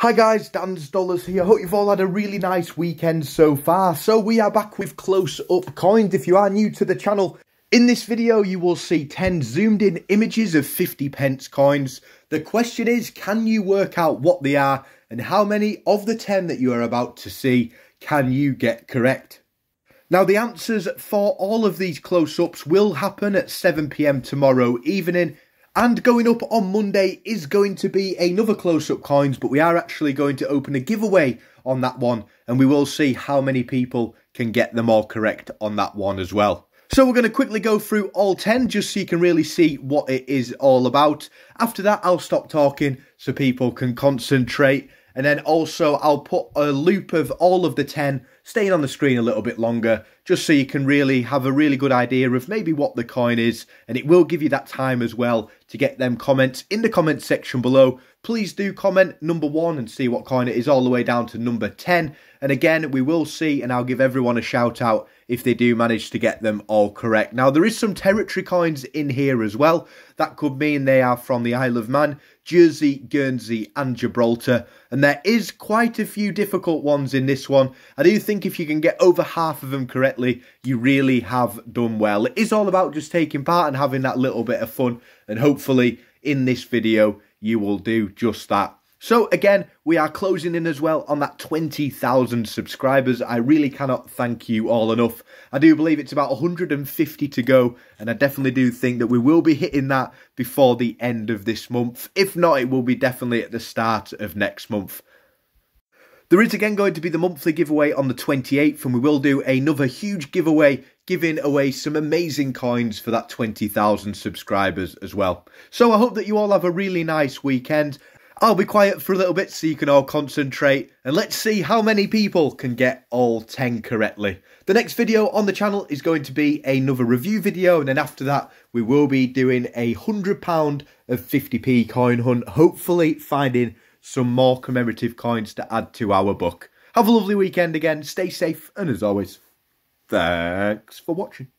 Hi guys, Dans Dollars here. Hope you've all had a really nice weekend so far. So we are back with Close Up Coins. If you are new to the channel, in this video you will see 10 zoomed in images of 50 pence coins. The question is, can you work out what they are and how many of the 10 that you are about to see can you get correct? Now the answers for all of these close-ups will happen at 7 PM tomorrow evening. And going up on Monday is going to be another close-up coins, but we are actually going to open a giveaway on that one, and we will see how many people can get them all correct on that one as well. So we're going to quickly go through all 10 just so you can really see what it is all about. After that, I'll stop talking so people can concentrate, and then also I'll put a loop of all of the 10 staying on the screen a little bit longer, just so you can really have a really good idea of maybe what the coin is, and it will give you that time as well to get them comments in the comment section below. Please do comment number 1 and see what coin it is all the way down to number 10, and again we will see, and I'll give everyone a shout out if they do manage to get them all correct. Now there is some territory coins in here as well. That could mean they are from the Isle of Man, Jersey, Guernsey and Gibraltar, and there is quite a few difficult ones in this one. I do think if you can get over half of them correctly, you really have done well. It is all about just taking part and having that little bit of fun, and hopefully in this video you will do just that. So again, we are closing in as well on that 20,000 subscribers. I really cannot thank you all enough. I do believe it's about 150 to go, and I definitely do think that we will be hitting that before the end of this month. If not, it will be definitely at the start of next month. There is again going to be the monthly giveaway on the 28th, and we will do another huge giveaway giving away some amazing coins for that 20,000 subscribers as well. So I hope that you all have a really nice weekend. I'll be quiet for a little bit so you can all concentrate, and let's see how many people can get all 10 correctly. The next video on the channel is going to be another review video, and then after that we will be doing a £100 of 50p coin hunt, hopefully finding some more commemorative coins to add to our book. Have a lovely weekend again, stay safe, and as always, thanks for watching.